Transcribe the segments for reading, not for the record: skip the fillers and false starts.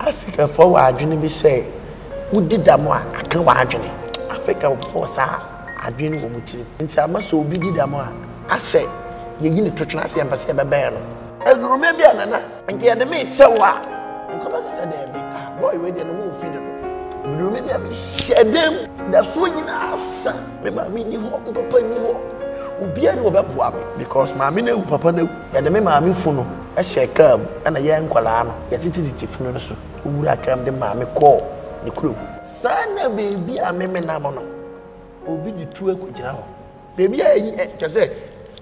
Africa for what I be say, who did that more? I can't watch it. Africa for sa, I dream of mutin. And so I must be did that more. I say, you need to trust and pass a barrel. And remember, Nana, and get the mate, so what? And come back and say, boy, we didn't move feed them. Remember, I shed them. That's when you ask. Remember, me, you walk, Papa, you walk. Be an overpower because my minute, Papa knew, and the mammy funnel. I shall come and a young Colano, yet it is if no, who would I come the mammy call the crew? Son, baby, I may menamono. Who be the true equator? Baby, I just say,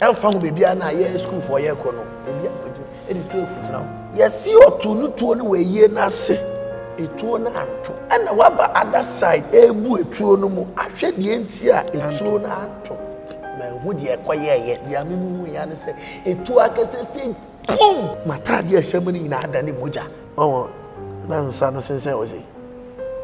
I found baby and I year school for your corner. Baby, I put it to now. Yes, you ought to not turn away, ye nasty. A two and two. And a wabber other side, a boy, true no more. I shed the answer, a two and two. Man, would ye acquire yet? The Amu, and say, a two acres. Boom! My dad is shimmering in a hand and in Moja. Oh, that's the sense I was.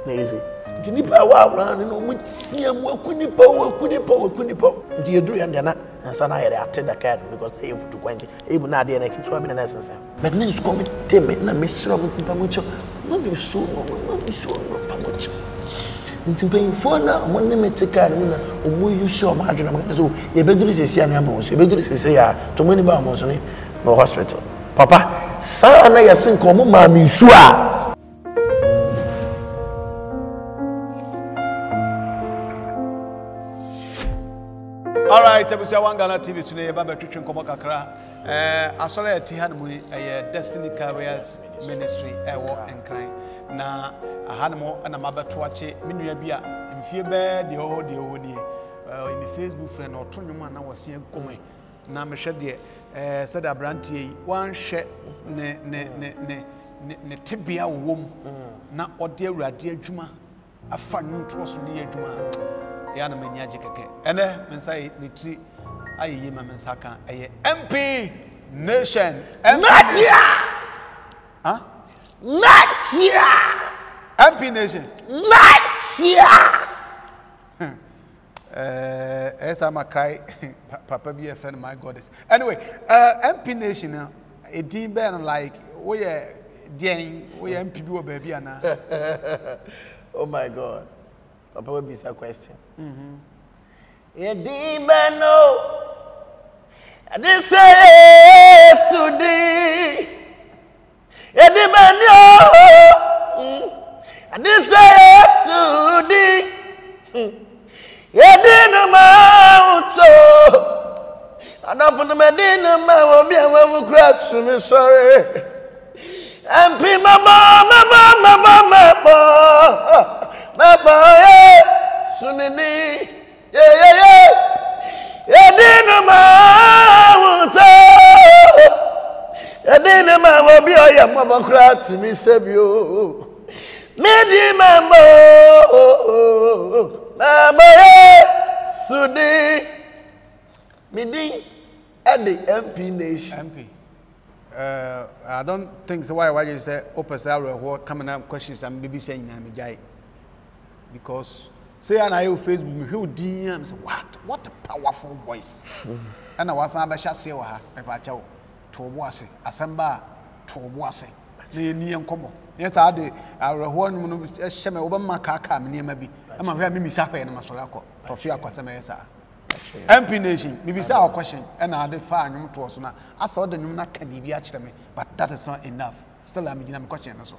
Lazy. Dinipa, wow, and we see a more kunipo. Do you do and not? And son, I attend the cat because they have to go and even I didn't get to have been an essence. But news coming, tame it, and I miss Robin Pamucho. Not be so, not be so, Pamucho. Into paying for now, one name take a winner, or will you show my dream? So, your bedroom is a Sianamos, your bedroom is a too many bombs on it. No hospital. Papa, son, I sing como mammy sua. All right, I was One Ghana TV today about the Christian Komokakra. I saw a Tihan Muni, a Destiny Careers Ministry, a walk and cry. Now, a Hanamo and a Maba Tuachi, Minuabia, in Fiber, the old, in the Facebook friend or Tonyman, I was seeing coming. Now, Michelle, dear. Said a brandy one shed ne tibia womb, not what dear radia juma, a fun trust near juma, Yanamania Jacke, and Mensai Mitri, Ayima Mensaka, a MP Nation, MP Nation, as I'm a cry, Papa be a friend of my goddess. Anyway, MP Nation, a deep band like we are dying, we are MP or baby. Oh my God, Papa will be a question. A deep band, no, this is Sudi. A deep band, no, this is Sudi. Yadina mauto, anafuna medina mawo bia wawu kratsu mi sorry. MP mama eh sunini yeah. Yadina mauto, yadina mawo bia ya mama kratsu mi sebio. Medi mamo. Mama, Sunday, meeting at the MP Nation. MP. I don't think so. Why you say Opposite coming up questions and maybe saying I'm a guy because say and I will Facebook who DMs what a powerful voice. And I was not a shasewa about you to was it assemble to was it the near common. Yes, I did. I will one shame over my car near maybe. I'm a very misappa and Masolako, Profia Quasamesa. MP Nation, maybe saw a question, and I define you to us now. I saw the Nuna can be actually me, but that is not enough. Still, I'm beginning a question also.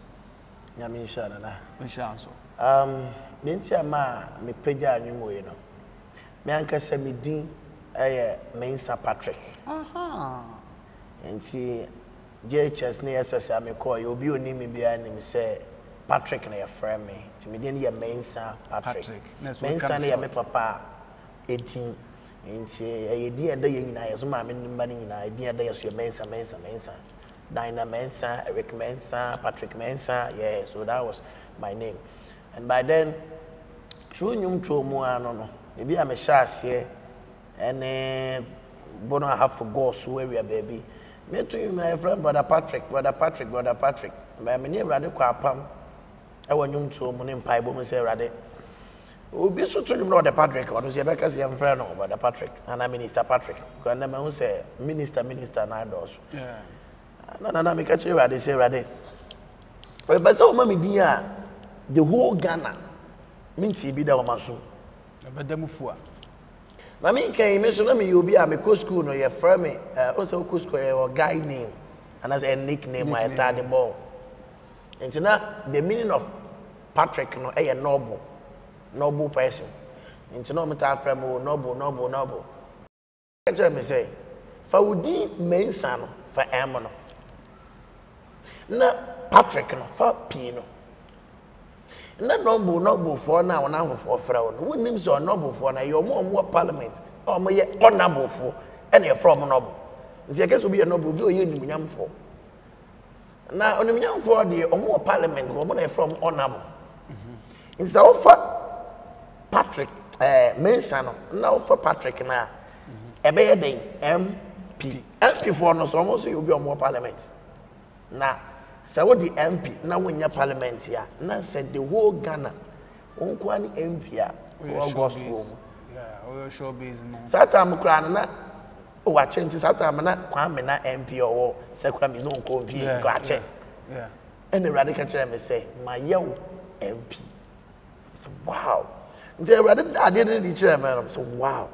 Yamisha, Michel. Mintia ma, me peja, and you know. My uncle said me dean, a main Sir Patrick. Aha. And see. JHS near SS, I may call you, be your name behind him, say Patrick, and a friend me. To me, then your main son, Patrick. Main son, your papa, 18, and say, a dear day in I assume I'm in money in idea day as your main son. Dinah Mensa, Eric Mensa, Patrick Mensa, yeah, so that was my name. And by then, true, more, I don't know. Maybe I'm a shas here, and a bono half for ghosts where we are, baby. Me to you, my friend, Brother Patrick. My name Radical Pam. I want you to Monin Pipe, woman say Radic. We'll be so to Brother Patrick, or to say because I'm friend of Brother Patrick, and I'm Minister Patrick. Because I'm going to say Minister, and I do. And I'm going to catch you, Radic, say Radic. But so, Mammy dear, the whole Ghana means he be the Masu. But the Mufua. Mammy came, Miss Remy, you'll be a Mikosku, or your friend, also Kusko, or guy name, and as a nickname, I had the ball. And now the meaning of Patrick, no, a noble person. Into no matter from noble. Let me say, for Woody Mason for Ammono. Na Patrick no for Pino. Na noble for now and now for fraud. Who names or noble for now? Your more parliament or more honorable for any from noble. The case will be a noble do you in Yam for. Now, on the Yam for the more parliament, woman from honorable. In so far, Patrick. Mason, now for Patrick now. A better day, MP for no almost you'll be on more parliament. Now, so the MP now when your parliament here, now said the whole Ghana, Unquani MP, or gospel. Yeah, or showbiz. Satam Crana, oh, I change Satamana, Kwamena MP or Sacramento, Compi, Gacha. Yeah. And the radical chairman say, my young MP. So, wow. I didn't reach him, and I'm so wow.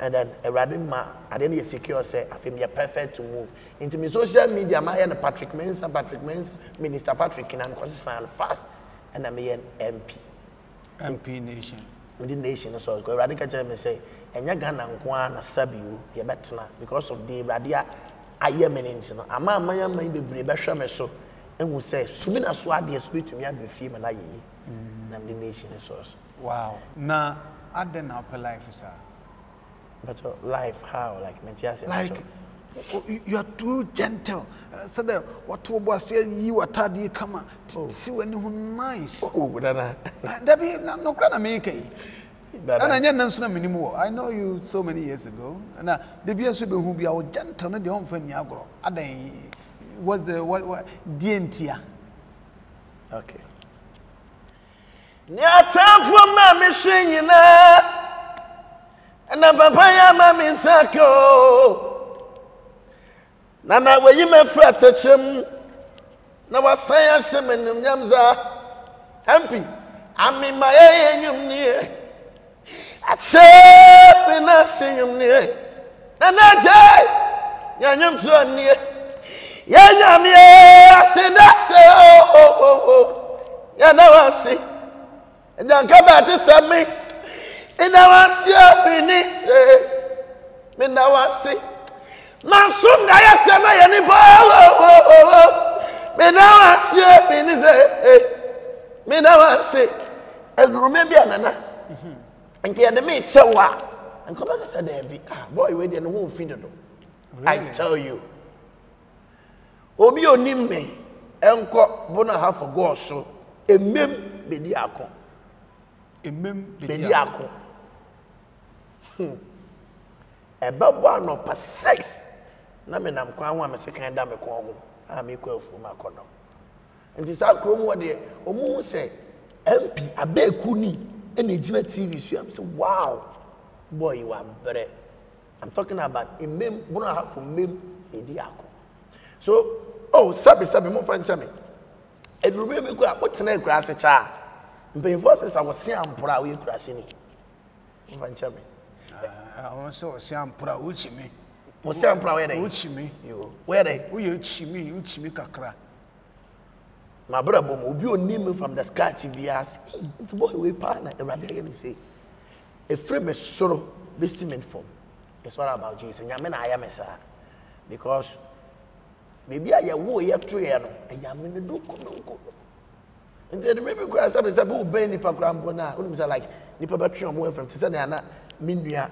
And then a radima, I didn't secure say I feel perfect to move into my social media. My and Patrick Mason, Minister Patrick, and I'm consistent fast, and I'm an MP. MP Nation. Within nation, so I radical German say, and you're gonna want to sub you, you're better because of the radia. I am an incident. I'm a man, maybe Brebesha, so and will say, soon as I speak to me, I'll be female, and I'm the nation source. Wow. Now, I didn't have a life, sir. But your life, how? Like, you are too gentle. So there, what was you are tardy, come on. See when you nice. Oh, that be no grand American. I know you so many years ago. And the BS will be our gentle, the home for Niagara. What's the what? DNT. Okay. Nya time for my machine, and a papaya, mammy sacco. Nana, where you may fret touch him. Now, I say, I summon him, Yamza. Happy, I'm in my aim near. I say, when I sing him near. And I jay, Yanyam so near. Yanyam, yes, and I say, oh, Yanawa, see. And then come back to some me. And I was here, and I was sick. Man, soon I said, my any ball. And I was here, and I was sick. And remember, Nana. And get the meat, so what? And come back and say, ah, boy, we didn't move into them. I tell you. Obio Nimbe, Uncle Bonahaf for God, so a mem be the alcohol. Bediako. About 1 or 6. Naminam Kwan, a second dame Kwam, I make well for my corner. And this outcome what the Omo say, MP, I beg Kuni, and the Gina TV. So I'm saying, wow, boy, you are bread. I'm talking about a mem, Bona half for mem, a diaco. So, oh, Sabi, more fun chummy. And remember, what's an egg grass a child? Before I was Siam Pura, we crashing it. I was so Siam Pura, which me. Was Siam Pura, which me, you. Where they, you chimmy, you chimicacra. My brother, will be on name from the sky, he asked. It's boy, we partner, a rabbi, say. A frame is sorrow, be cement form. It's all about Jesus. I mean, I am a sir. Because maybe I am woo, you are true, and I am in the duke. And then remember, grass up is a boo bay nipper grambona, whom is like nipper battery on from Tisana, Mindia,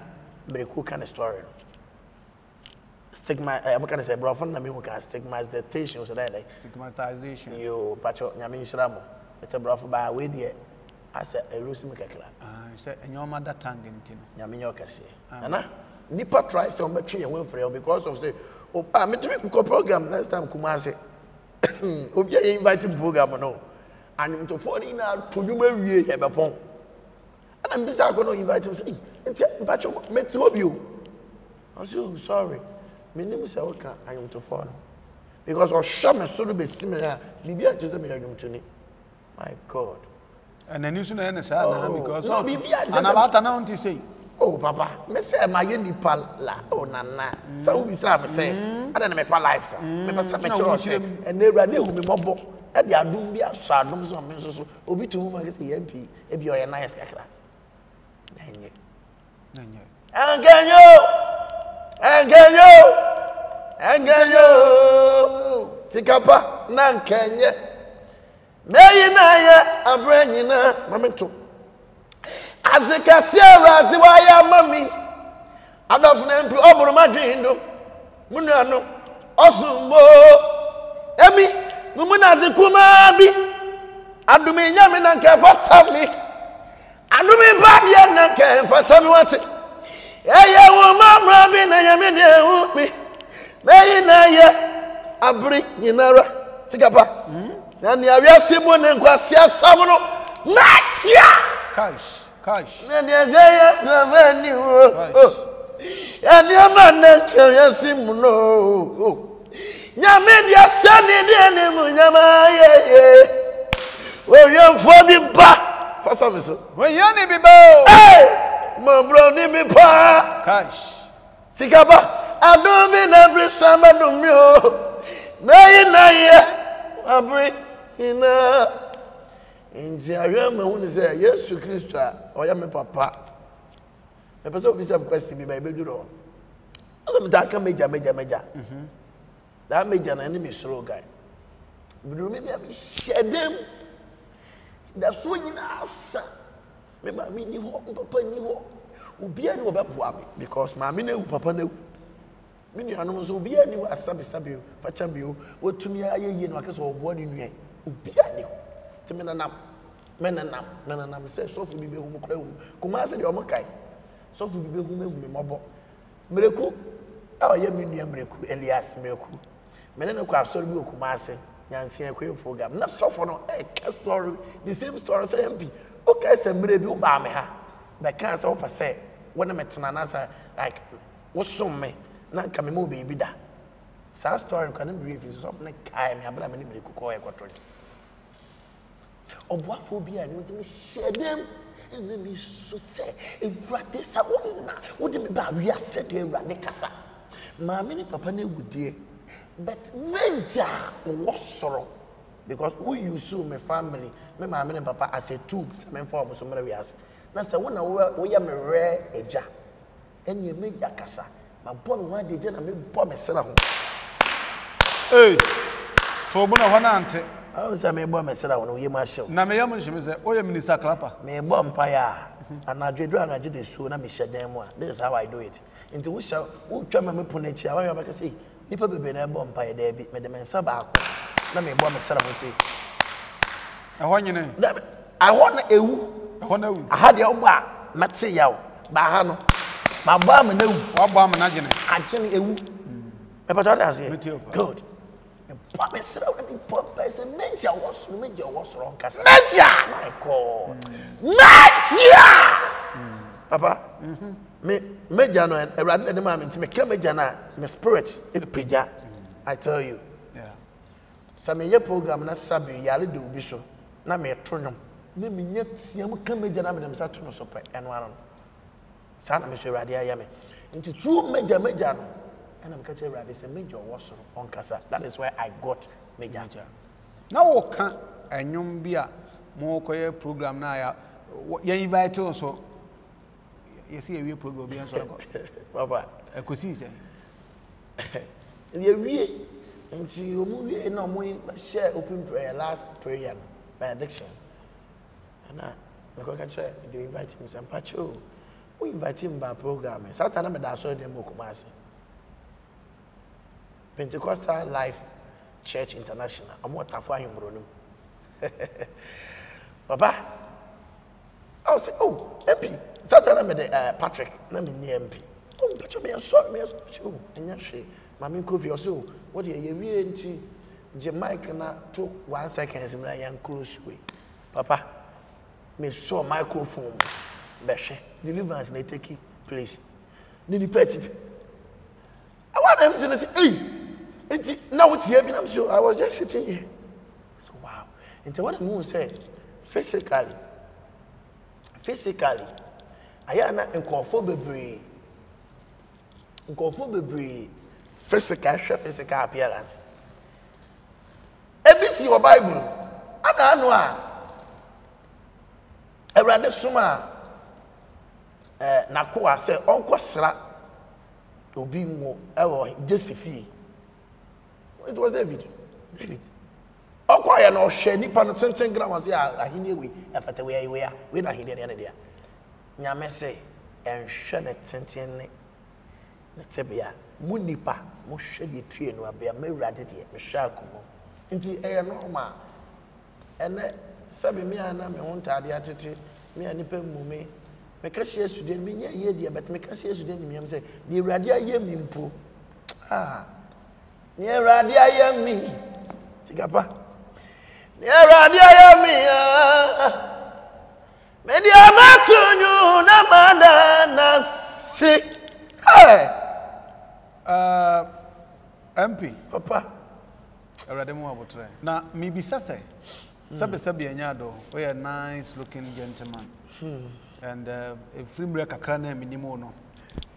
Miracle kind of story. Stigma, I'm going to say, bro, from Namuka, stigmatization, stigmatization. You, Pacho, Yamin Shramo, it's a broth by way, dear. I said, a Rusimaka. I said, and your mother tongue in Tim, Yaminoka, say. Anna, Nipper tries some battery and Winfrey because of the Opa program next time Kumasi. Obi inviting program or no. And to foreign to you may have a phone. And I'm just going to invite him to say, but you met two of you. I'm so sorry. My name is Aoka. I am to follow. because Oshama should be similar. Libya just made a game to me. My God. And then you should understand because no, Libya just. And about now, what you say? Oh, Papa, me say my young la. Oh, Nana. So we say me say. I don't make my life, sir. Me pass me church, and they ready who me mobo. At the Adum, be a shadow, so I'm so. Obi to whom I guess the MP, if you are a nice kakra. Nanye. Nanye. Engenyo, Sikapa, nan Kenya. Meyinaya, abrenyina, mamento. Azika Sierra, Ziwaya, Mami. Adolf Nampi, Oburumadrindo, Munano, Osumbo, Emi, Mumuna Zikumabi, Adumi Yaminan Kavatami, Adumi Babian Kavatami, what's it? Eya wo mamra bi na ya me de hu mi. Meyi na ye abri nyinara sikapa. Na ni awiase bo ne nkwase asam no. Na tia. Cash. Na ni aye samani wo. Ani amana ke yasi muno. Nya me dia sani de ne mu nyama ye. We yan fo bi ba. Fa so mi so. We yan ni bi ba o. My bro, need me pa. Cash. Sikaba, I don't mean every summer to me. Nay, I bring in a. In the Ariama, who is there? Yes, to Christ, or Yammy Papa. The person who is a question me by Beduro. That can major. That major an enemy slow guy. But remember, I shed them. That's when you ask. Because my mini papa knew. Many animals will be anywhere as Sabi, Fachambu, or to me, I hear workers or one in me. Ubiano, Menanam says, so we be home, Kumasa the Omakai, so we be home, Mabo. Miracle, our Yaminia Miracle, Elias Miracle. Menanoka, so we Kumasa, Yancy and Quail program. Not so for no egg story, the same story as MP. Okay, so maybe you buy me ha. But can't say what I say. When I met Nana, like what's so me? Now come and move baby da. Sad story. You can't believe it's off like time. I believe many people call it quadro. Oboaphobia. You want me share them? And then me so say, "Ebrade sa ona." What do me ba? We are said ebrade kasa. Mama ni papa ne wudie. But major what's wrong? Because who you sue my family, my mom and papa as a tube, some form somebody else. Now, so when I am a rare a jar, and you make your casa, my born one day, then I make bomb a cellar. Hey, for one auntie, I was a bomb a cellar when we my show. Now, my young she was a oil minister clapper, may bomb pyre, and I dread round. I did it soon. I may shut them one. This is how I do it. Into which shall who come and put nature. I want to see people be a bomb pyre, David, Madame Sabaco. Let me bomb myself and say, I want you. I want a I had your bar, Matseo, Bahano, my bomb and I good. And pop myself and pop as a major was wrong. Major, my call. Major! Papa, Major, no, and rather than the moment, make a major, my spirit, I tell you. Some program na sabi yale de obiso na me tonwom na me nya tiam ka meja na me dem sa tono sopa enwaro sa na me so urade aya me nti true meja no and am ka che urade say meja owoso on kasa. That is why I got meja na wo ka enwom bia mo koye program na ya ye invite so you see a program bia so go baba ekosi say ye wie. And you move in a way, share open prayer, last prayer, benediction. And I, because you invite him, and Pacho, we invite him by programming. Saturday, I saw them Mokumasi. Pentecostal Life Church International. I'm what I find him, Papa, I was say, oh, MP. Saturday, Patrick, let me near MP. Oh, but you may have sought me as you, and yes, she. Mammy Kofi or so, what do you mean? Jamaica not took 1 second in a close way. Papa, me saw microphone. Beshe, deliverance in a taking place. Nini petty. I want them to say, hey, Now it's here, I'm sure. I was just sitting here. So, wow. And what the moon said, physically, I am not uncomfortable, physical appearance. ABC or Bible, I don't know. I rather summa Nakua said, Uncle Sra, Obimo, or Jesse. It was David. Uncle, I know, Shady Pan, 10 grams, yeah, I knew we, and fat away, we are hidden any idea. Nyamese, and Shannon, Tentian, Netebia, Munipa, Moshady Tree, and Wabia, may rather dear, Michel Como. Into a normal, and Sabi me and I'm on tidy attitude, me and Nipper Mummy. Make us yes to them, me, yeah, dear, but make us yes to them, me, say, the radia yem poo. Ah, near radia yem me. Tigapa. Near radia yem me. Many a matunu, na madana sick. Hey! MP. Papa. I read them over today. Now, me be sassy. Sabi Anyado, we are a nice looking gentleman. And a film wreck a crane minimono.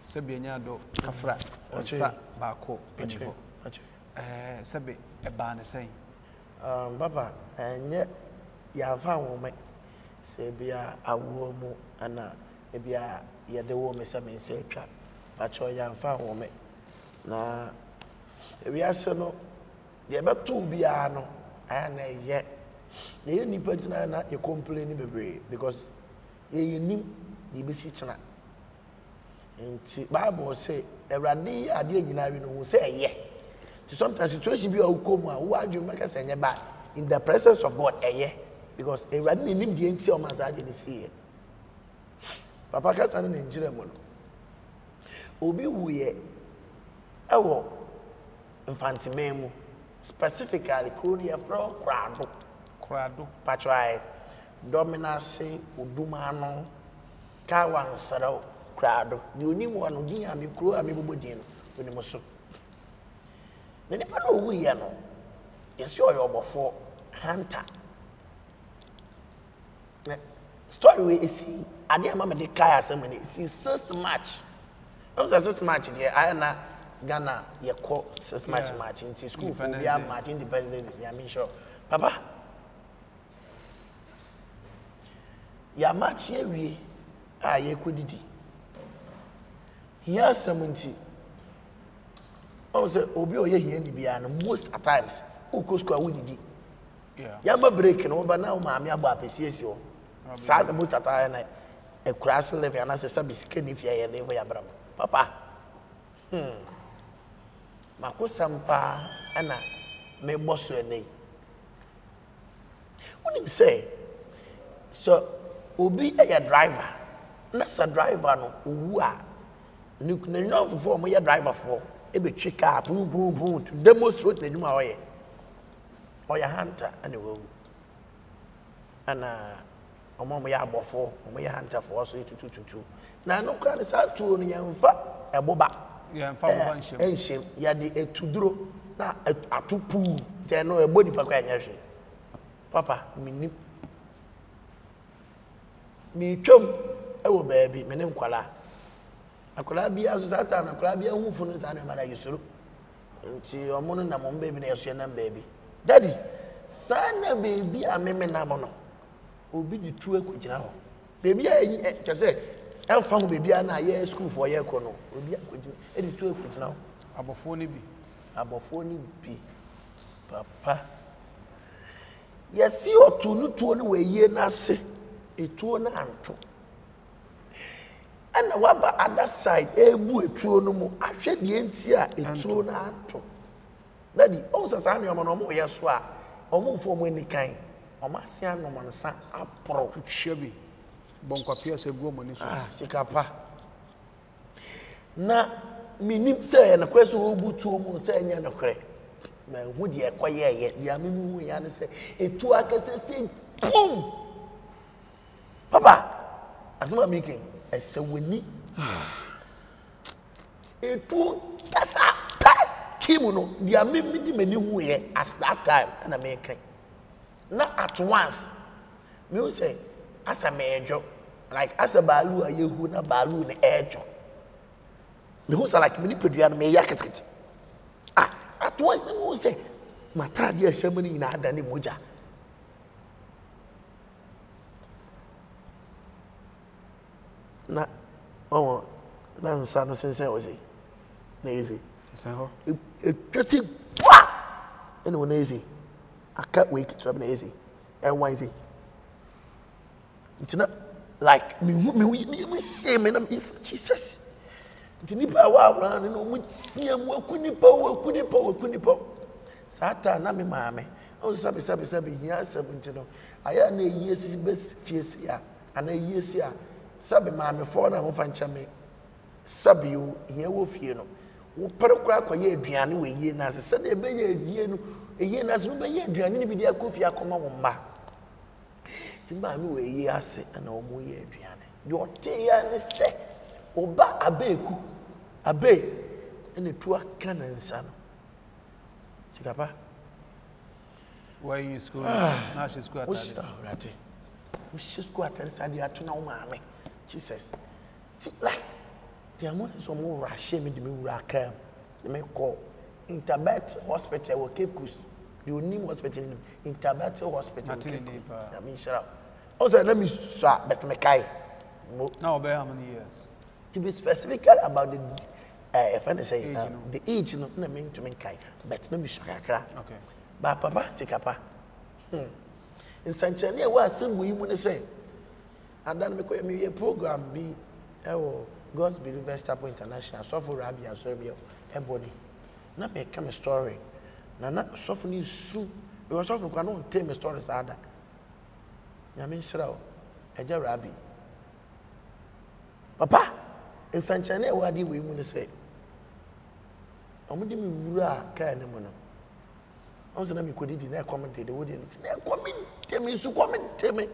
Sabi Anyado, Kafra, or Sat Bako, Pinchiko. Sabi, a barn saying, Baba, and yet you have found Sabia a woman, Anna, if you are the woman, Sammy, say, trap, but you have found woman. Now, we are so no, about two piano, and yet. They only put not a complaining because you knew the besichna. And Bible say, a randy idea will say, yeah. To sometimes situation be a coma, why do you make us any bad in the presence of God, yeah? Because a randy named the entity of Mazadi is here. Papa Cassan and Jeremon Obi Wee, a war, infancy memo, specifically, Korea from Crado. Krado patwai dominance odumano kawan sero krado ni oni mo no din ami kro ami bobodin no ni mo so ne nipa no wu ye no yesi o yo bofo hunter ne story we isi ade ama me de kai asem ne isi sixth match there I na Ghana ye ko sixth match in school for be a match independent ya me sure papa ya match ye wie a ye kodidi here 70 also obi oye here ni bia no most at times o ko score we didi ya ma break no ba na o ma me abo apesiesi o sa the most at time na e crash level and say sabi sika ni fia ye level ya bram papa makosampa ana me boss enei woni say so Obi a driver. That's a driver no uwa. No for me a driver for. E be trick car boom boom boom to demonstrate the duma oye. Oye hunter anyway. Ana omo me ya bofo, omo ya hunter for so tututu. Na no kwa sa tu no yamfa eboba. Yamfa oba nshem. Nshem ya de etuduro na atupu je no ebo ni pakwa anya hwe. Papa minim me chum, I will baby, my name Kuala. I could be as Satan, I could be a woof and I used to. And she, your morning, I'm baby, baby. Daddy, son, baby, I may not know. Be the true equity now. Baby, I just say, I found baby, and I hear school for your corner. Will be any true equity now. About 40 be. Papa. Yes, you ought to look to one way, ye nasty. It won't anto. And the other side, a boy, true no more. I shed the entire it won't anto. Daddy, also, I'm your monomo, yes, sir. Or move for many kind. Or my son, no one, son, up pro, shabby. Bonka Pierce, a woman, she capa. Now, me nip, sir, and a question who boot to moon, sir, and a crack. Man, would ye acquire yet? The amimu, we answer. It two acres say, boom! Papa, as my making, I say we need a two. That's a pack. Timuno, they are many at that time, and I make it. Not at once. Me say, as a major, like as a balu, are you who na balu in the edge? Me who say like many Peruvian may yakit. Ah, at once, me who say, Matadia Shemini in Adani Muja. Na, oh, Nansan was it? Nazy. It just see what? And when easy, I can't wait to have an easy. And why easy? It's not like me shame and I'm Jesus. It's nipa wow round and we see him. We couldn't pull, we couldn't pull. Satan, not me, mammy. Oh, sabi, yes, 17. I had a year's best fierce here, and a year's here. Sabi, mammy, for the whole fanchame. Sabi, you here will fear no. We perukra kwa ye diani we ye nasi sade be ye dienu ye nasi nube ye diani ni bidya kofi akoma mumba timba mi we ye ase ana omu ye diani yote ya ni se oba abeku abe ene tuwa kana insano chikapa why you school now she school atari rati she school atari sadi atuna umame Jesus like there are some more Russian me miracle. They may call Interbet Hospital or Cape Coast. You name hospital name Interbet Hospital. I mean, shut up. Also, let me start. But me kai. Now, by how many years? To be specific about the, if I say age, no. The age, no, I mean to me kai. But let me shakra. Okay. But Papa, see Papa. In Sanchania, what I say we must say. And then we call me a program be. Oh. God's Believers Chapel International, Sofu Rabbi and Serbia, everybody. Now make come a story. Now not Sofu needs soup. Because Sofu cannot tell me stories other. I mean, sir, Eja Rabbi. Papa, in Sanchane, what did we want to say? I'm going to be rural, kind of money. I was going to be good. They commented, they wouldn't. They comment, tell me.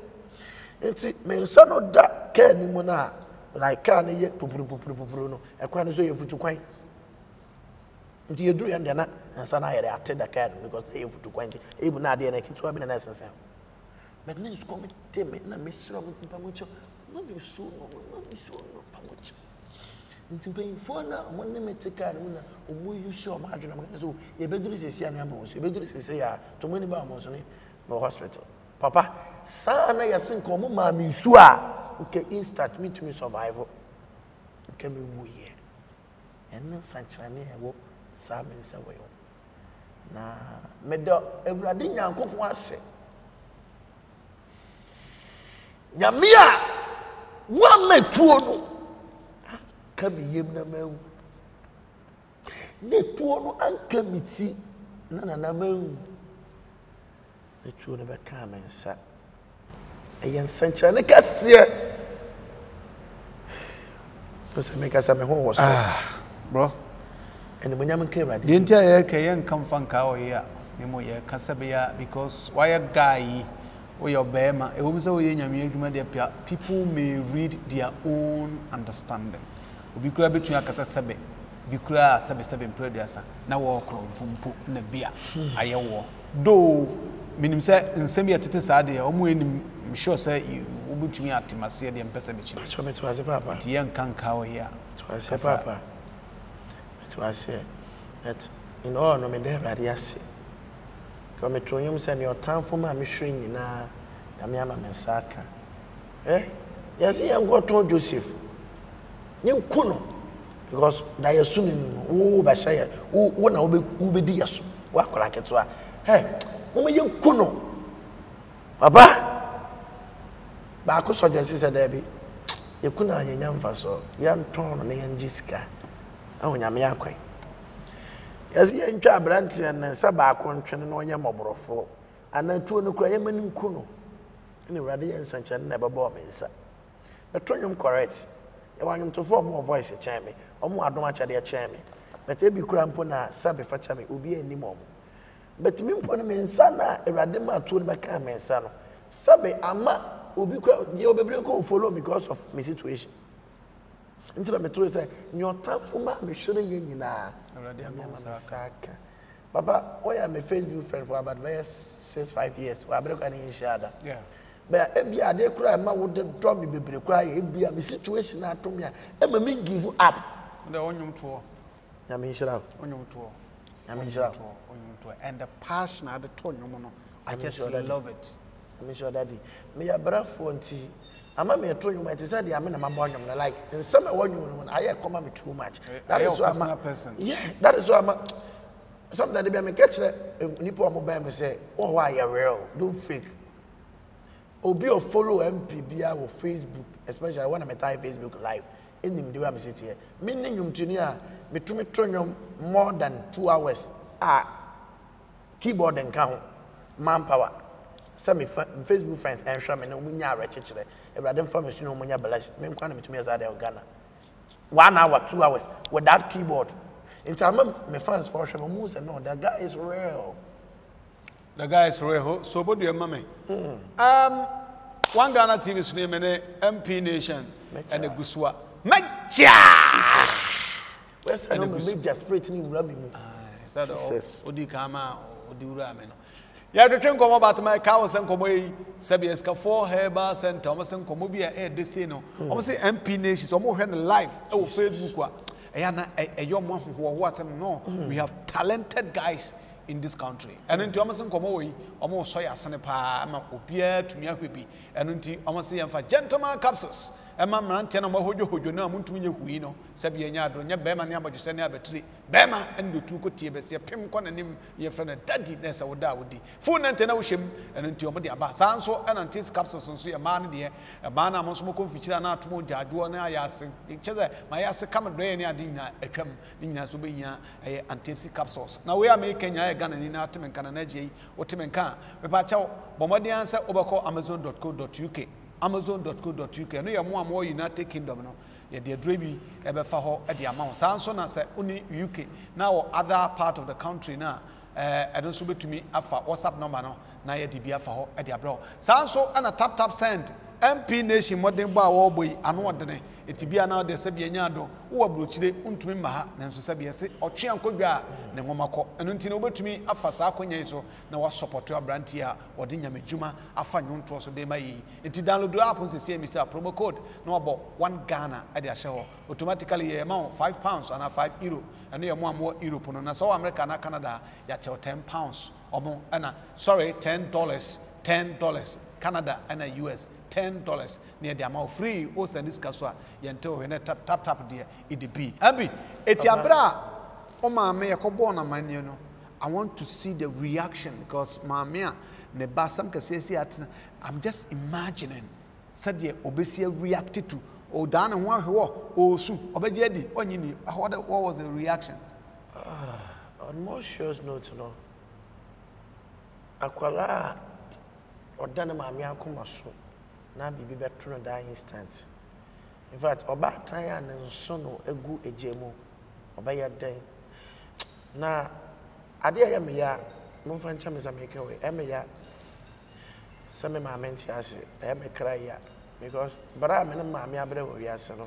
And see, my son of that kind of money. Like can't yet no. I can't show you for 2 coin. Until you do and then and so now I attend the card because they have 2 coin. Even now they are making 12 minutes and so. But now it's coming to me. Now Mr. Pamucho, not be so no Pamucho. Until paying for now, one name take card. Una, omu you show my children. So you better do this here and ambush. You better do this here. Tomorrow we are ambushing no hospital. Papa, sa na yasin komo mami sua. Okay, instant me to me survival. Okay, me woo here. And then Sanchani, I walk some minutes away. Now, me do everything I cook once. Yamia, one me tuono. Can be him na me. Ne tuono an can be see. Na me. Ne tuono be come and say. Ayan Sanchani kasiye. Bro. And when you came right, didn't I come from Kaoya? Nemoya Casabia, because why a guy or your Bema, a woman's way in your media, people may read their own understanding. We grab between a Casabe, Bukra, Sabe, Predasa, now walk from Poop in the beer. I war. Though, meaning, sir, and send me a titus idea, I'm sure, sir, you. Ubutumi atimasi edi mpesa bichi. Chome tuase papa. Tiyan kankao ya. Tuase papa. Tuase. But in all no me dey radiasi. Come tronyo mse ni otan for me amishrinyi na yamiama mensaka. Eh? Yasi yango ton Joseph. Ni kuno because na yesu ni wo ba shaya. Wo na wo be di yesu. Wa kora keto a. Hey, wo me yenkuno. Papa. But I could said, Debbie, you couldn't have young Faso, young Tom and Jiska. Oh, Yamiaqua. As young Jabrant and Sabacon training on Yamobro for, and then two no crying in Kuno. And the radiant sunshine never bore me, sir. But Tronium correct. You want him to form more voice, a chammy, or more admire their chammy. But every crampona, Sabby for chammy, will be any more. But Mimpon Mensana, a radima told my carmen, son. Sabby, I'm not. Will be crowd, you will be able to follow because of my situation. Until I'm told, say, your tafuma, me shouldn't you na. Baba, why am I Facebook friend for about 6-5 years? We are broken in each other. Yeah. But every day, cry, my would draw me be cry. Be a situation at me. Every me give up. The onion tour. I mean, shut up. Onion tour. I mean, shut up. Onion tour. And the passion at the tone, I just love it. I mean, sure, Daddy. May a brother phone tea. I'm not going to you, I said, I'm in a like, in some woman, I come at me too much. That is why I'm a person. Yeah, that is why I'm a. Sometimes they may catch that people mobile say, oh, why are real? Don't fake. Obi or follow MPBI or Facebook, especially when I'm at Facebook Live. In him, the way I'm sitting here. Meaning, you're between me more than 2 hours. Keyboard and count, manpower. Some Facebook friends and Shaman and Winya Rechichre. If I don't form a sooner, Winya Belash, I'm coming to me as I do Ghana. 1 hour, 2 hours without keyboard. In time, my fans for Shaman Moose and no, that guy is real. The guy is real. So, what do you mean? One Ghana TV's name is MP Nation and the Guswa. Mecha! Where's the name of the Major Spirit in Rabbi? Is that all? Odikama, Odurameno. You have to think about my cows and Comway, Sabieska, four hairbars and Thomas and Comobia, a Desino. Almost MP Nations, almost had a life. Oh, Facebook. A young man who was no, we have talented guys in this country. And in Thomas and Comway, almost Soya Sanepa, Opia, Tumiaquipi, and until almost for gentleman capsules. And my man Tanamojo, who you know, Muntuino, Huino, Sabiana, Donia, Bema, Yabajusania, Betri, Bema, and the two could TBS, Pimcon, and him, your friend, Daddy Nessa Wodaudi. Food and Tenoshim, and until Modia Sanso, and until capsules, and see a man there, a man amongst Moko, Fichana, Tumoja, Duana, Yas, each other, my ass, come and drain a dinner, a come, Nina Subina, and tipsy capsules. Now we are making a gun and in Atom and Cananeji, Otimenka, Repacho, Bomadiansa, Obaco, Amazon.co.uk. Amazon.co.uk. I know you're more United Kingdom. No, you're the Drabi, Eberfaho, at the amount. Sanson said, only UK. Now, other part of the country now. I don't submit to me after WhatsApp number. No, now you're the Biafaho at the abroad. Sanson and a Taptap Send. MP Nation, modern bar, all boy, and what the name. It be now the Sabianado, who are Bruchide, Untumaha, and Sabias, or Chiancoga, Nemomako, and until over to me, Afa Saconezo, now support to a Brantia, or Dinya Mijuma, Afa Nuntroso de Mai. It did download the same Mr. Promo Code, no about one Ghana at their show, automatically amount £5 and €5, and near €1 upon so America and Canada, yet £10 or more, and sorry, $10, Canada and US. $10 near the amount free. Oh, send this casua. Yanto, when tap dear, it be. Abi, it's your bra. Oh, my mea, cobona, man, you know. I want to see the reaction because my mea, Nebasam Cassia, I'm just imagining. Said the Obesia reacted to. Oh, Dan and one who oh, soon, Obejedi, Onini. What was the reaction? On more shows, no, to know. Aquala or Danama mea comaso. Now be better on that instant. In fact, about time and son or a good a jemo, or by your day. Now, I dear Mia, Monfancham is a maker away, Emia. Some of my men say, I may cry because, but I'm in a mammy, I believe we are so.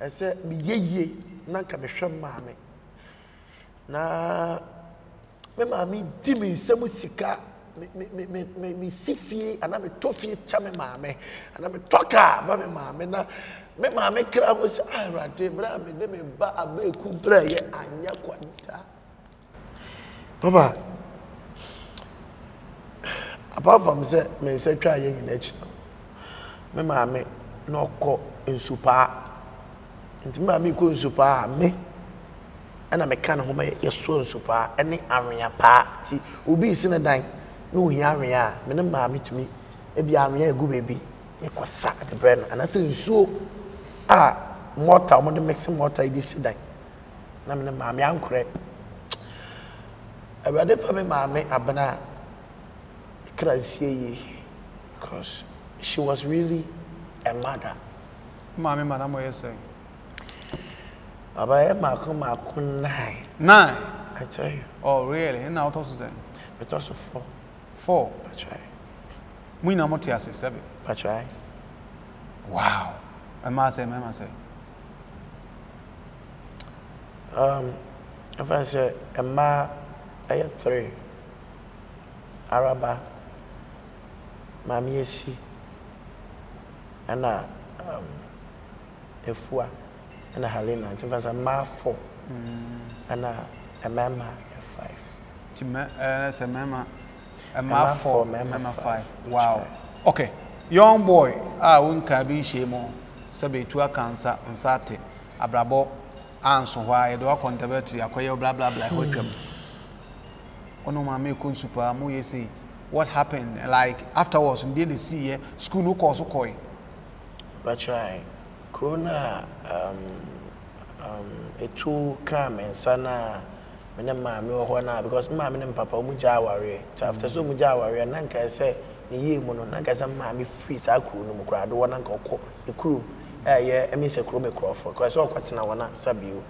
I said, ye ye, not come a sham mammy. Now, my mammy, Timmy, some sicker. Me sifie and I'm a toffee chame mame and I'm a talker, mammy mammy. Now, me mammy crab was Ira, Debra, me demi ba a beku bray and yaquanta. Papa, apart from that, me say trying in nature. Me mammy no co in super and mammy go in super me. And I'm a can of my soul super any area party will be seen a dime. No, here we are. My name is to me. Maybe I'm here, good baby. You can sack the brand. And I said, so, mortar, I'm going to make some mortar this day. I'm going to make my uncle. I'm ready for my mammy, Abana. Because she was really a mother. Mammy, madam, what are you saying? I'm 9. I tell you. Oh, really? And now, what saying? But also 4. 4. Patrai. We know what you are 7. Patrai. Wow. And I say, If I say Emma, I have three. Araba, Mamiesi, and Efua, and Halina. If I say Ma four, and Emma five. That's Emma four, Emma five. Wow. Okay. Young boy, I won't be shame. Sabi to a cancer and sati, a brabo answer why I do a controversy, a quail, blah blah blah. What happened? Like afterwards, we did see school no course. But try Corona, it too calm and sana, because mammy and papa mujawari. After so mujawari, and Nanka said, Ye mono, Nanka's mammy free, I could no crowd, one uncle call the crew. Yeah, I miss a crummy crawford, because all cuts now want to sub you,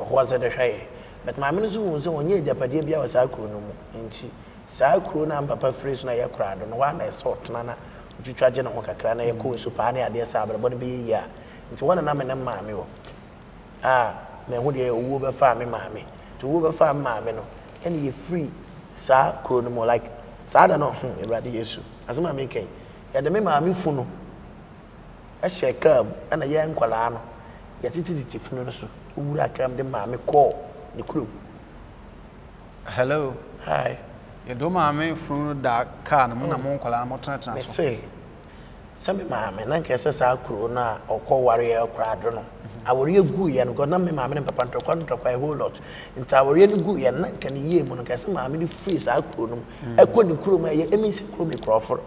was at the shy. But my minister was only the Padibia was Alcrunum, and she Salcrun and Papa Freeze and I cried on one I sought Nana, which you charge and walk a crane, a cool supania, dear Sabra, but be ya. It's one and I'm in a mammy. Ah, men would you woober farm, mammy, to woober farm, mammy, and ye free Salcrunum like Sadano, a radiation, as my making. Yet the mammy funo. A shake come and a young colano. Yet it is the funeral. Would I come the mammy call? The crew. Hello. Hi. You do mammy from that car, Mona Moncola, Motrata. I say, some mammy, and I can say, I'll corona or call warrior or cradron. I will real gooey and got number mammy and papa contract by a whole lot. And I will real gooey and I can hear Monacas, mammy, freeze out cronum. I couldn't crew my enemies, crummy Crawford.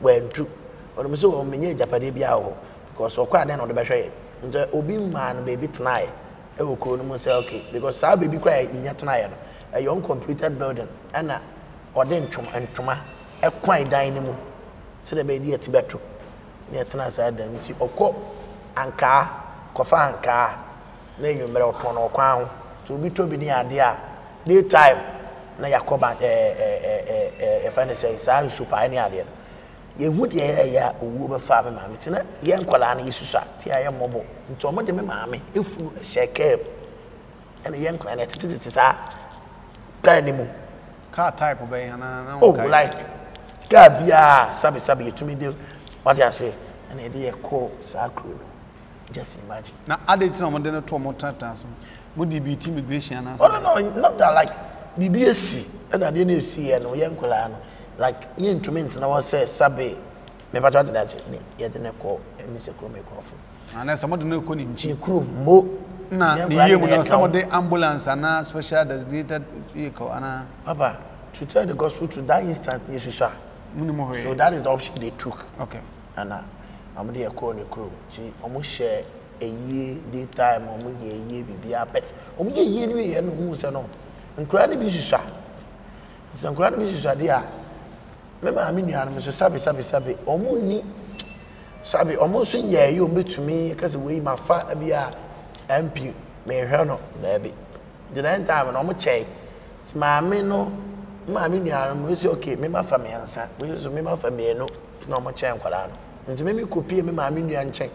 When true. Or so many Japadibia, because of quite an on the bashay. And the Obi man baby tonight. I will call them okay because I baby cry in your tonight. A young completed building, and I ordained and trauma, a quiet dynamo. So the baby at Tibetu. Near Tanasa, then see or cop and car, coffin and car, lay your metal tone or crown to be to be near dear. Daytime, Nayacoba, a fantasy, I super any idea. You would hear a woman farming, mammy, and a young colony is society. I am mobile. And so, madam, mammy, if you shake up and a young client, it is a dynamo. Car type of bay, and oh, like Gabia, Sabi Sabi, to me, do what I say, and a dear co sacrum. Just imagine. Now, I did not want to more times. Would it be immigration? Oh, no, not that like BBSC, and I didn't see a young colony. Like you instrument now say sabe me patwa de daje ni ye de ne ko emi se ko me ko fu ana somebody no ko ni nji kru mo na ni ye mu no somebody ambulance ana special designated vehicle ana papa to tell the gospel to that instant Jesus sir so that is the option they took okay ana amde ye ko ni kru ti omo share eye day time omo ye eye bibia pet omo ye eye ni ye no hu se no nkra ni bi sisa so nkra ni bi sisa dia Mema amini ya mso sabi omuni sabi omunso nyaye ombetumi kase we mafa bia MP me hwano na bi the nine time no mo chei maami no maami nyaye mo se okay me mafa me ansa we so me mafa me no no mo chei nkwala no nti me mi kopie me maami nyaye nche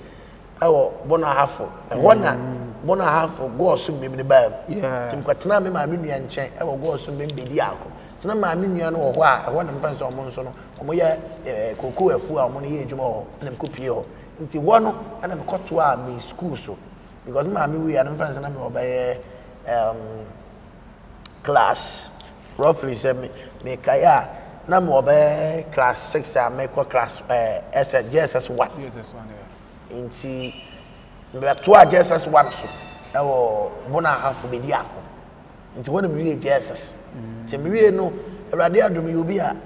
awo bono hafo wona bono hafo go so me ni ba tim kwatena me maami nyaye nche awo go so me bedi ako na maami nua no wo ho a wo na mfa nso omo nso no omo ye kokoo afu a omo ne ye djuma ho na mkopie ho nti wo no ana mkoto a me school so because maami we ana mfa nso na me obaye class roughly say me kaya na me obaye class 6 a me ko class SS1 yeah nti me to a SS1 so e wo bona half be di akọ nti wo na me we Jesus Timmy, no, a radiadum, you'll be a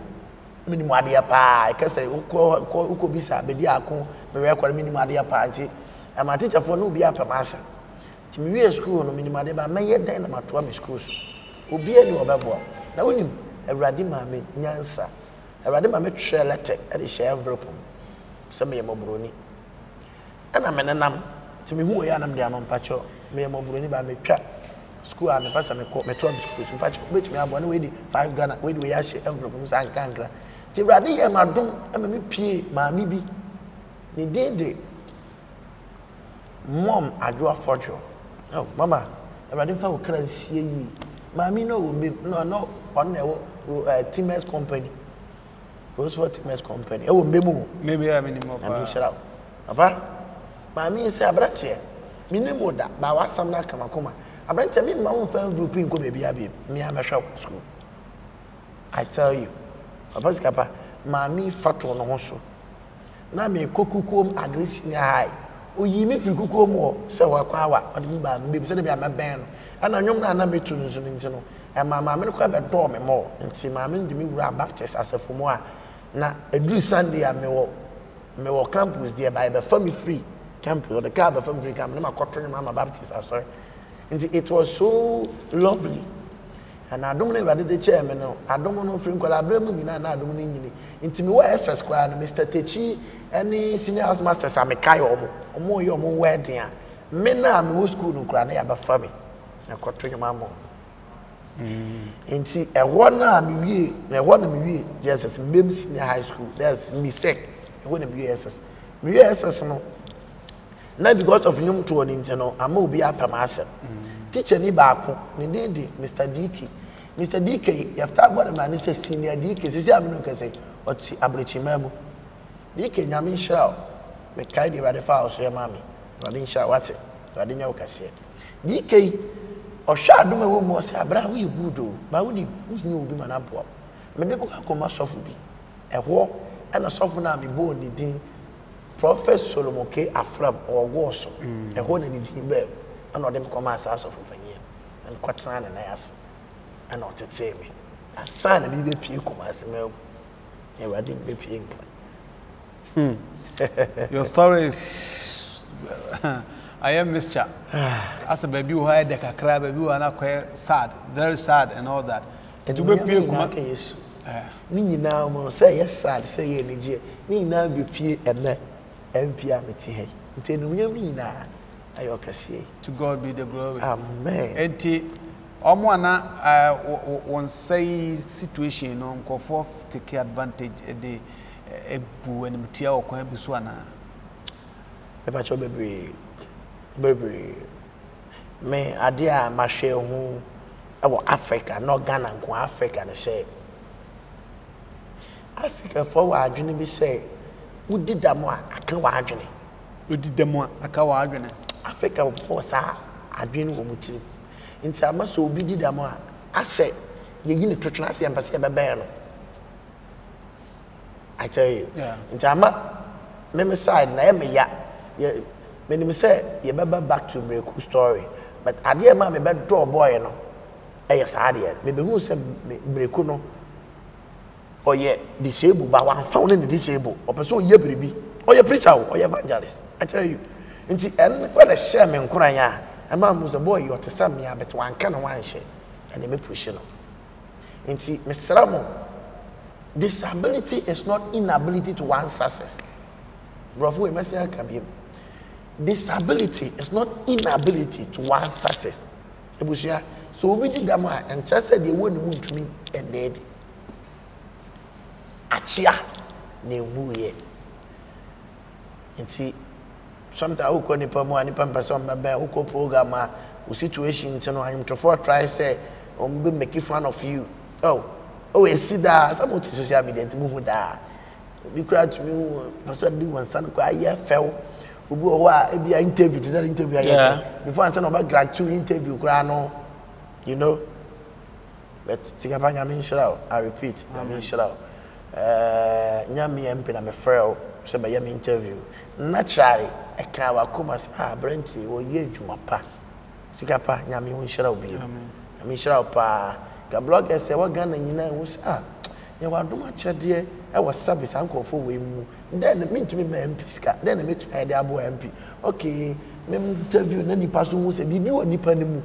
minimadia pie. I can say, Uko Bisa, Bediaco, Miracle Minimadia party, and my teacher for no be up a master. Timmy, a school, no minimadia, may yet then my 12 schools. Will be a new babble. Now, when you a radima made Nyansa, a radima made share letter at a share envelope, some me a mobroni. And I'm an am to me who I am the Ampacho, me a mobroni by me trap. School and the person may call me 12 schools in patch, which may have one way 5 Ghana, where we ash envelopes and gangra. The radia, madam, MMP, mammy be. The day, Mom, I drew a fortune. Oh, Mama, I didn't find currency. Mammy, no, on Timber's company. Rose for Timber's company. Oh, maybe I'm in more. I'm shut up. Papa, Mammy, say, I brought you. Minimum that, but what's some like a coma? I brought you my own friend grouping could be a baby. Me, I'm a shop school. I tell you, Papa, Papa, Mammy, fat on also. Now me cook aggressive high. O yimi fikuko mo se wakawa odimi ba mbe se de bia meben ana nyom na na metu nzu nti no e mama me ko be do me mo nti mama ndi mi wura baptist asefo mo a na edru sunday a me wo campus there by the family free campus or the car by family free campus na makotro mama baptist I'm sorry nti it was so lovely and adom na urade de chair me no adom no free kola bremu nyina na adom ni nyini nti mi wo ss kwa no Mr Techi any senior house masters are mekai omo yo omo wedding a me na me wo school nkura na ya ba fa me na kwotwe nyoma mo nti e won na me wie na won na me wie Jesus mem senior high school that's me sick e won na me Jesus me wie Jesus no na because of nyum to on inteno ama obi apa ma asem teacher ni ba ko ni dede Mr DK you have to go to man say senior DK say am no kase oti abrechi mamu DK nyame shao me kai di rade fa oso ya mami rade shao wate rade nya ukase DK ohwa aduma wo mo se abra wo igudo ba wo ni nyu obi mana boa me de buka koma sofu bi ehwo ana sofu na me bo ni din Professor Solomon K Afram Owoso ehwo na ni din be ana odem koma asaso fu panye and kwatran na yas ana otete me asa na bi be pie koma asema e rade be pie nka. Your story is I am Mr. As a baby who had a cry, baby who are sad, very sad, and all that. And to be pure, come yes. Me now say yes, sad, say energy. Me now be pure and MPM at here. Until we are now, I okay say. To God be the glory. Amen. Enti, omoana on say situation on go for take advantage the. Ebu and Matia or Quabuswana. A batch of baby. May I dear Marshal who our Africa, not Ghana, go Africa and say Africa forward, Jenny be say, who did them more? I can't wagen it. Who did them more? I can't wagen it. Africa, of course, I dream of mutin. In Tamas, who did them more? I say, you're going to trust the embassy of Baron. I tell you. Yeah. Meme side na me ya. Me nim say ye baba back to break story. But ade ma me be draw boy no. Eh yes ade. Me be hu say break no. Oh yeah, disabled ba wan found in disabled. O person ye brebi. Oh yeah preacher, oh yeah evangelist. I tell you. Nti en kwa the share me nkoran ya. E ma mo say boy you to say me abet wan ka no wan share. And me push no. Nti me sra mo disability is not inability to one's success. Disability is not inability to one's success. So we did that and just said they won't move to me and dead. Achia, ne woo ye. And see, sometimes who can put more and person who can program a situation, you know, I'm to for try say, I'm be making fun of you. Oh, I see that. Some of social media and move that. We cry to me. Person do one son cry. Yeah, fell. We go over. Be an interview. Is that interview? Yeah. Before I send over graduate interview, cry no. You know. But Singapore, Nyami Inshallah. I repeat, Nyami Inshallah. Nyami MP na me frail. So by Nyami interview. Naturally, I can't walk home as Brenty. Oh, yeah, you are pa. Singapore, Nyami Inshallah. Nyami Inshallah pa. The blogger said, what Ghana you know was ah, you are doing much idea. I was service uncle for way more. Then I mean to me, my MP, then I meet to add Abu MP. Okay, me interview any person who said, Bibi or Nippanimu,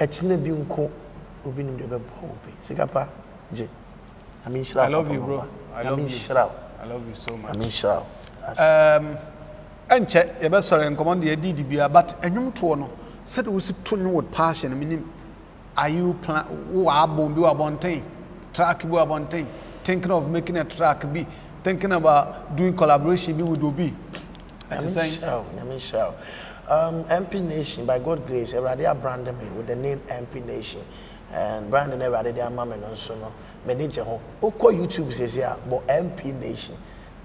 a chinabun co, who been in the bed. Sigapa, J. I mean, I love you, bro. I love you so much. I mean, Shroud. And check, your best sorry and command the DDB, but a new tono said we sit to know with passion, meaning. Are you plan? Who are bonting? Track you bonting? Thinking of making a track be thinking about doing collaboration be with Obi. I'm saying. MP Nation, by God's grace, I branded me with the name MP Nation. And branding everybody, their mama and so no. Manager home. Who call YouTube says here, but MP Nation.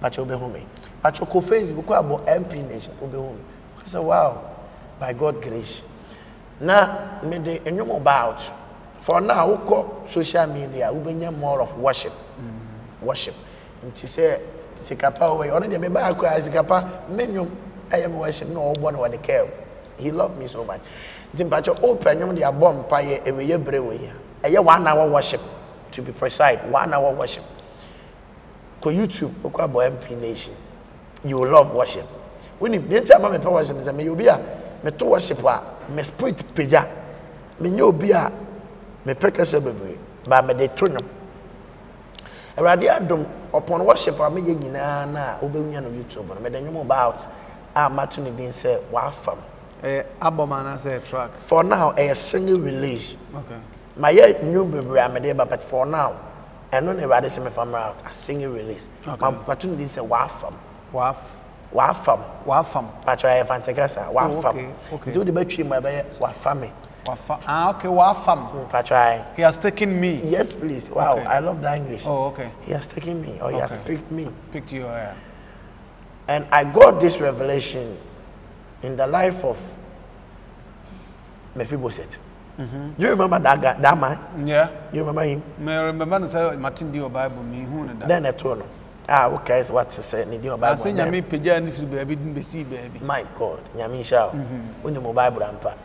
But you'll be home. But you call Facebook about MP Nation. You'll be home. I said, wow, by God's grace. Now, me they know about. For now, we call social media. We bring more of worship, worship. And she said, "Sikapa, we already be back. Sikapa, menu. I am worship. No one will care. He loved me so much." Timpacho open you the bomb pie a way brewery. A 1 hour worship, to be precise, 1 hour worship. Ko YouTube, MP Nation. You will love worship. When you need to have a worship, you be a me to worship, me spirit peja, me no be a me precase baby, but me de tronum. A radiadum upon worship, I mean, you know, Obey on YouTube, and me then you about our Martin say, wow, fam. Album and a track. For now, a single release. Okay. My new baby, I'm there, but for now, I don't know rather semi farm out a single release. Okay. My opportunity is a wafam. Wafam. But I have Fantagasa, wafam. Okay. Do the battery, my baby, wafami. Ah, okay, wafam. But he has taken me. Yes, please. Wow, okay. I love that English. Oh, okay. He has taken me, or he has picked me. Picked you, yeah. And I got this revelation in the life of Mephibosheth. Do you remember that guy, that man? Yeah. You remember him? I remember say Martin Dio Bible me who that. Then I told him. Ah, okay, so what to say Dio Bible. I say Nyame pagya ni fi baby din be see baby. My God, Nyame show. Onye mo Bible ampa.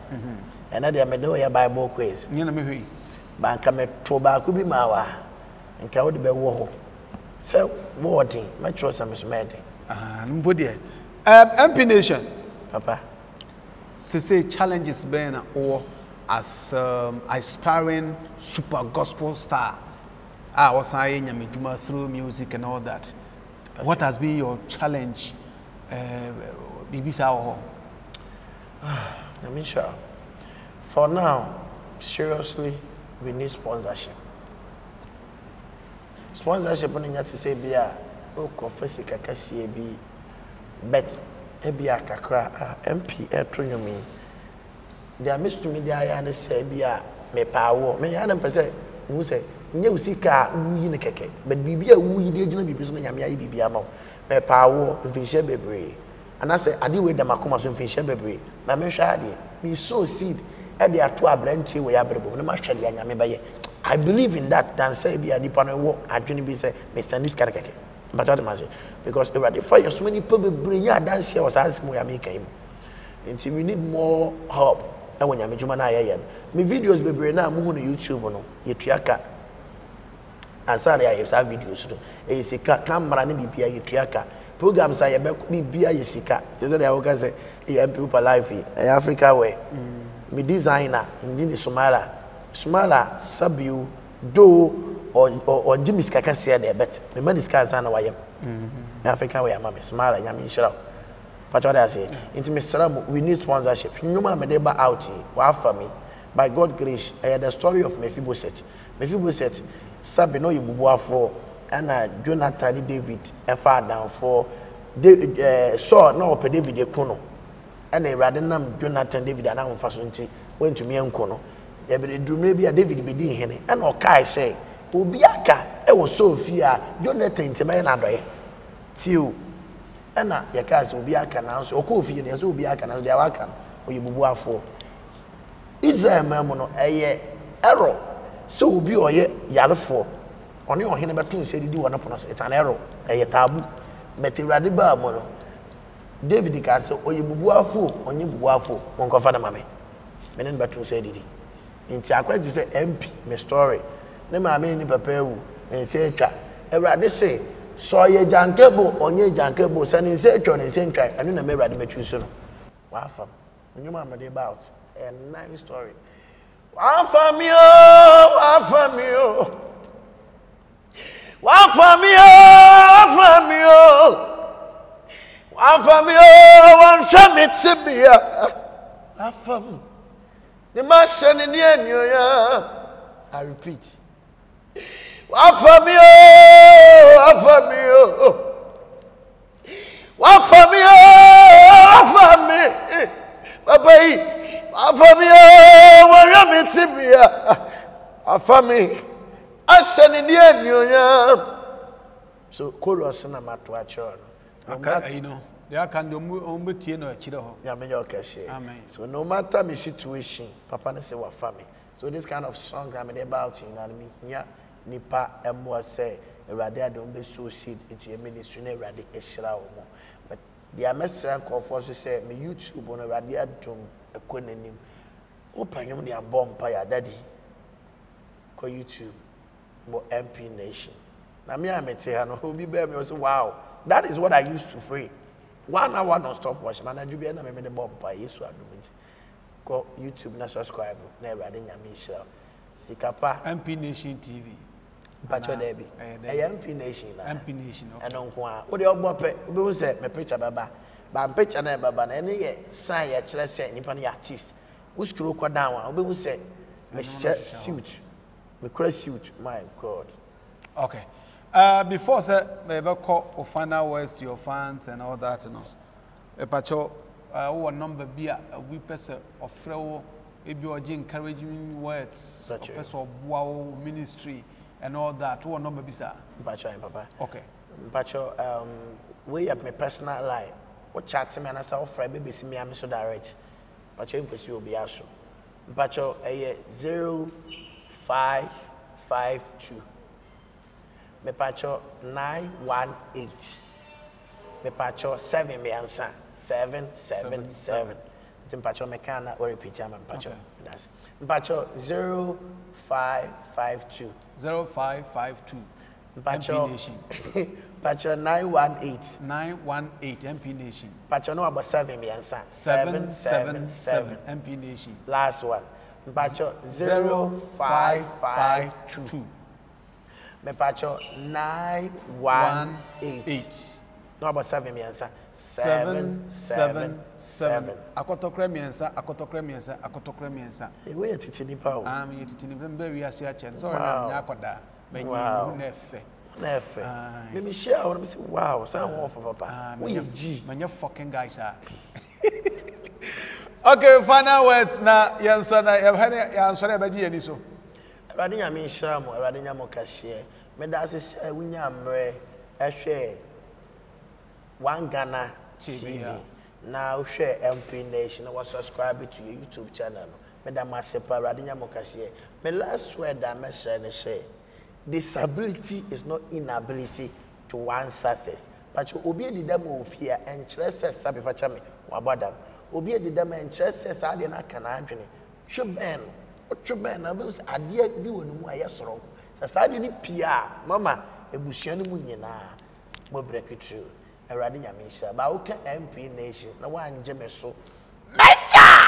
And I dey me do your Bible quiz. Nyi na me hwe. Ba nka me to ba ku bi ma wa. Nka wo de be wo ho. Say wording, my trust am is made. Ah, nobody. MP Nation. Papa, say challenges being or as aspiring super gospel star. I was saying Yamijuma through music and all that. Okay. What has been your challenge, Bibisa? Yamisha, for now, seriously, we need sponsorship. Sponsorship on the say be a confess kakasi bet. Ebia kakra MP Etronyumi. They missed to me the eye and say Bia me power. Me I say who say you see car win keke. But Bibia we did not be personal Yamia Bibia mo. Me power Vinshe Bebre. And I say I did with the Macoma so Vinshe Bebre. My Meshadi, we sow seed. Ebia to a branch we are brebo. No matter the Yamia by I believe in that than say Bia the panel walk at Junibi say Mr. Niskar keke. But I imagine because every 5 years, so many people bring your dance here was asking me, I make him. And see, we need more help. And when I'm a human, I am. My videos be bring now on YouTube. No, you triaka. And sorry, I have some videos. No, I see camera ni biya you triaka. Programs I make biya you see ka. That's why I always say, I am people life in Africa way. My designer, my Somala Sabiu do. Or Jimmy's Cacasia there, but the man is Kazana. I am African, we are mammy, smile, and Yammy Shrub. But what I say, into Mr. we need sponsorship. No man may buy out here, while for me, by God's grace, I had the story of Mephibosheth. Mephibosheth, Sabino, you were for Anna, Jonathan, David, a far down for saw no per David de Kono, and a rather name Jonathan David and I'm fascinated went to me and Kono. There be maybe a David be doing him, and okay, say. Ubiaka, I was so fear, Jonathan to my another. Till Anna, your cars will be a canal, so coffee, and as will be a canal, the Awakan, or you will for. Is there a memono, a arrow? So will be a yellow for. On your hand, but two said you do an upon us, it's an arrow, a taboo. Betty Radiba mono. David the Castle, or you will for, on you will for, on Confada Mammy. Men but two said it. In Tiaqua is an MP, my story. Nema amini papa wu nse twa ewrade se so ye jankebo onye jankebo se nse twa nse ntwa anu na me ewrade matwi so no wa fam nyuma am about a nice story wa fam yo wan summit sibia wa fam the masha ni enyo ya I repeat Wafamio, Afami asani ni nyonya. So chorus na matuachon. I know. There can do umbu tie no akira ho. Ya me your cash. Amen. So no matter my situation, papa na say wa family. So this kind of song I'm about, you know me. Yeah. Nipa emwa say erade don be so seed into ministry na erade ehira wo. But the message call for say me YouTube on erade adom ekonanim. Opanyom ne abom pa ya daddy. Ko YouTube bo MP Nation. Na me amete ha no obi be me say wow. That is what I used to pray. 1 hour non stop watch man adu bia na me the bomb pa Yesu adumenti. Go YouTube na subscribe na erade nyame ehira. Sikapa MP Nation TV. Bacho Debbie. MP Nation. MP Nation. And uncle, what do you want to my picture, Baba. But I'm picture na Baba. Any sign you try say you pan artist. Who screw down? I will say, my suit, my crazy suit. My God. Okay. Before sir, maybe call or final words to your fans and all that. You know, Bacho, our number be a we person of fraud. It be encouraging words, Pastor Wow ministry, and all that. What number be sir? Bacho, Papa. Okay. Bacho, we have my personal life. What chatting and I saw Friday baby see me. I'm so direct. Bacho, you pursue Obiaso. Bacho, 0552. Me Bacho 918. Me Bacho 7 me answer 777. Mpacho mekana or repeat am mpacho that's mpacho 0552 0552 mpacho Nation mpacho 918 918 MP Nation mpacho no about 7 me answer 777 MP Nation last one mpacho 0552 mpacho 918 number 7 me answer 777 akotokra me answer akotokra me answer akotokra me answer e we titini pa o am you titini be we asia chen so na me akoda me nyi nefe me mi share or me say wow so one for papa we you g me fucking guys are okay final words na yanso na yanso na be gi ani so erade nya me share mo erade nya mo ka share me da say we nya mre e share One Ghana TV. Yeah. Now share MP Nation. I was subscribed to your YouTube channel. Madam Separadinya Mokasiye. My last word that I say, disability is not inability to one's success. But you obey the demo of here and trust us sabifachami wabadam. Obey the demo and trust us adena kanadwene. Shoben. Ochoben na be say ade bi wonu aye soro. Sa ade ni pia mama ebusuanu mu nyina mo break through. Eradi Yamisha, but okay, MP Nation. No one Jemeso. Major!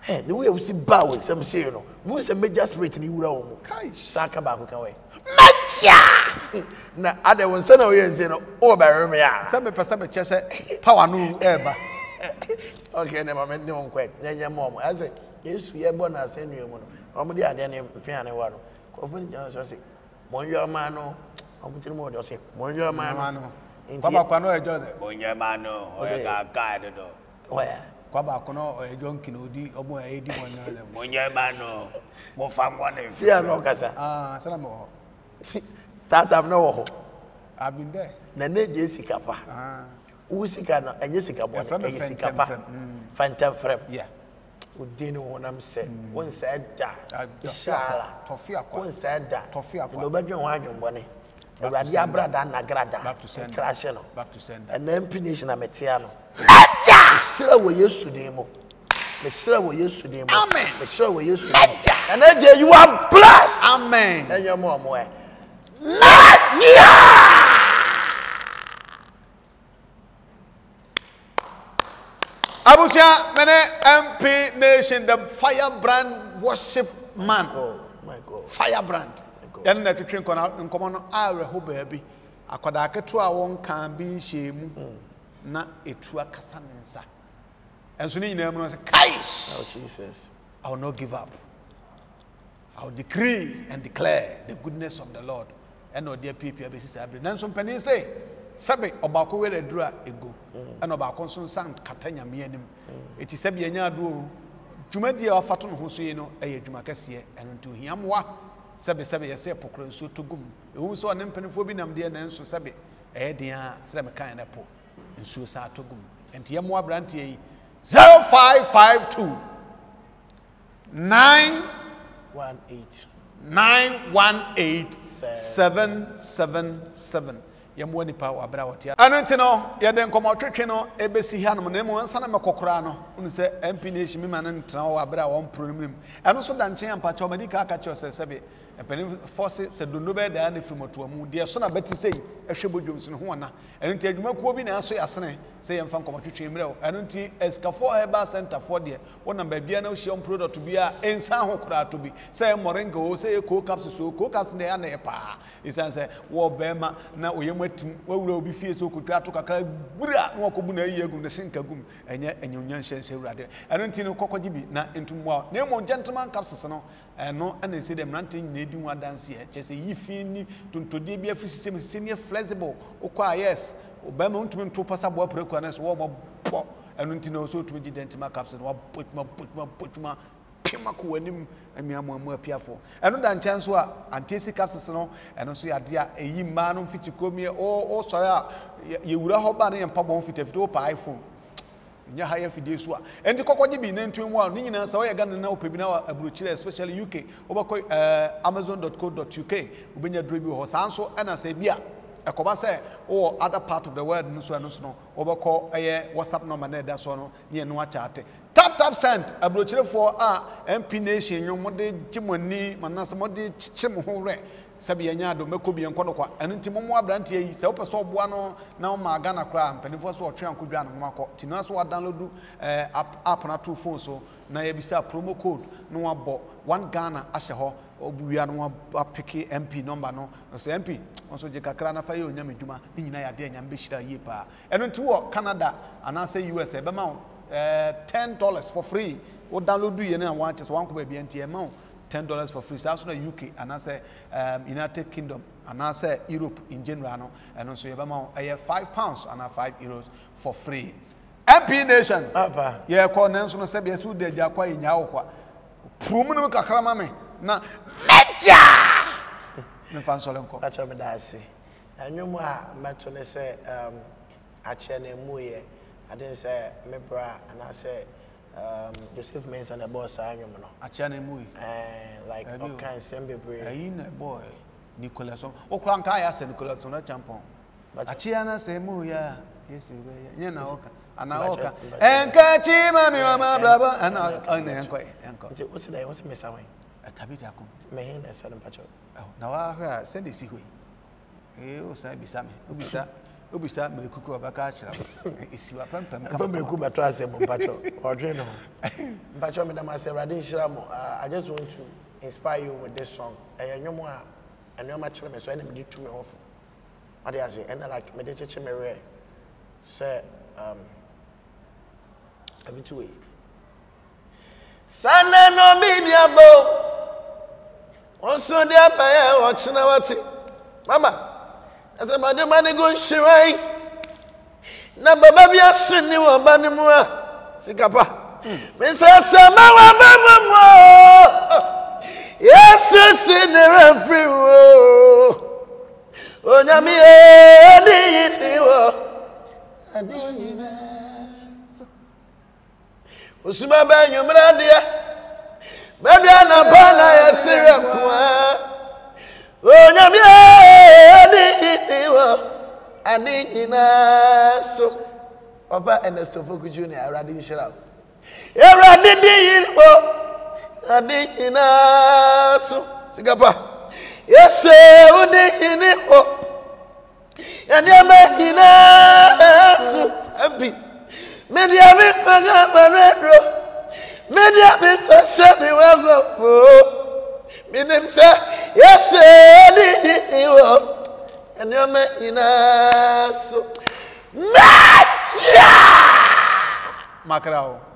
Hey, the way we see Bowen, some serial. Moose and Major Spirit in Uromo. Kai, Saka Bakaway. Major! Now, other one, son of yours, or by Romea. Some person, Chester, Power New Ever. Okay, never meant no one quite. Then your mom, I say, yes, we are born as any woman. Only I didn't piano one. Coffin Johnson, I say, Monja Mano, I'm telling you, I say, Monja Mano. Kwabakano ejo de onye mano o ga guide do where kwabakano ejo nkinodi omo edi wona le onye mano mo fa ngone si ano kasa ah sana mo Taptap no wo I've been there na neje sika pa ah u sika no enye sika bo enye sika pa phantom frame yeah udinu wona mse won said da inshallah tofia kwa won said da tofia kwa no badwe ho adwon bone Back to sender. And then Nation Ametiano. Sure we used to them. Amen. Sure we used to them. And then you are blessed. Amen. And your mom where? Abusha, mene MP Nation, the firebrand worship man. My God. Firebrand. Then the kitchen corner in common hour, who baby. I could I get to our own can be shame, not a true Cassamansa. And so, name was a Kais. Oh, Jesus. I will not give up. I will decree and declare the goodness of the Lord. And no dear people, I believe. And some pennies say, Sabe, Obako, where a draw ego, and Obakonson sound Catania Mianim. It is Sabiana do. Jumedi of Fatun Husino, a Jumacasia, and to Yamwa, Sabe Sabe, a sepulchre, so to gum, who saw an empenophobinum dear Nanso Sabe, a dear Slamaka and Apo, and Susa to gum, and Yamwa Brantier 0552 918 777. Yamwani power about ya. Anantino, Yaden Comotrino, ABC Hanum, and Sana Macocorano, who said MP Nation, and Trao Abra on Primim. And also Danche and Pachomedica catch yourself, Sabi, and Penny Forces said, do no better than if you want to a moon. Dear son, I bet you say, a shibujums in Huana, and take Mokobi and Asui Asane, say, and Fancomatrichimro, and until Escafo Eba Center for dear, one and Babiano, she on Prodo to be a and San Hokra to be, say Morengo, say a co-caps in the Anepa. His answer, War Bema, now we are. Well, be fierce who could try to cry, Gum, and yet, and Union Shense Rade. I don't know Cocojibi, not into more. No more gentleman cups, and no, and they say them ranting, they do one dance here. Just a yifini to be a system senior flexible. Oka, yes, Obama to me to pass up what prequeness, warm up, and to know so to be dental cups and what put my. Makuanim and Miamu more piaful. And no dan chance were anticipation and also a dear a ye man fit to come here or sorry you would have body and pop on fit if to iPhone. Nya higher fidelis were. And the cocoa be named to one Nina saw a gun and now Pibina, a blue chile, especially UK, over Amazon.co.uk, Ubina Dribu or Sanso, and I say, yeah. Akobase or other part of the world nso anso obako aye WhatsApp number na da so no ne no achate Taptap Send abrochire for a MP Nation yomode jimoni manase mode chichim ho re sabe anya do mekobi enko no kwa anti momo abrante yi se opese oboa no na o ma Ghana kra ampanifo so otwe ankodwa no makọ tinu so download app na two phone so na ye bisa promo code no abo One Ghana ahye ho obuya no apeke MP number no so MP onso je kakra na fa ye onyam adwuma ni nyina ya de anyam be shira ye pa eno nti wo Canada ana say US e be ma $10 for free wo download ye na wan chese wan ko ba bi anti e ma $10 for free so na UK ana say United Kingdom ana say Europe in general no eno so ye be ma e £5 and €5 for free MP Nation papa ye ko nenso no se be so de jakwa ye nya wo kwa promo no kakra ma me na meja me fan so lenko acha me da ase anwum a meto ne se ache na mu ye adin se me bra ana se Joseph Mensa na boss anwum no ache na mu like all kind sembebere ayi na boy Nicolason okran ka ya se Nicolason na champion ache ana se mu ya yes we ya na oka ana oka enka chi mami mama bravo ana enko nti o se da o se mesa wen Tabitha come. May I send him patrol? Oh, now I send this way. Oh, sir, be some. Ubisa, Ubisa, Milkuku Abacatra. Is you a pump and come to Kuba Trace Patrol or Dreno? Patrol, Madame Radin Sharmo, I just want to inspire you with this song. I know more and no much so enemy to me off. What do I say? And I like meditation. Sir, I'll be 2 weeks. Sana no media bow. Also, dear Paya, watching our tea. Mama, as a mother, money goes shirai. Number Babia soon knew a banimua. Sikapa, Mrs. Samawa, Mamma. Yes, in the referee. Oh, Yami, I didn't know. Usuma, you brandia. Baby, I'm not a serious one. Oh, I need you. So, Papa and Esther Foku Jr., I rather you shut up. I need you. So, Sigapa. Yes, sir, I need you. And you're making us happy. Maybe I'm in my red road. Many of people say me well for me. Them say yes, and you're making us so much. Macrao.